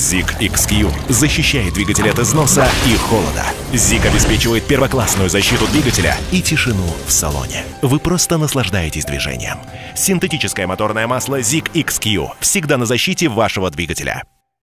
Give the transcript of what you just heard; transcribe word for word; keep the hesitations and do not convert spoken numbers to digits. зик икс кью защищает двигатель от износа и холода. зик обеспечивает первоклассную защиту двигателя и тишину в салоне. Вы просто наслаждаетесь движением. Синтетическое моторное масло зик икс кью всегда на защите вашего двигателя.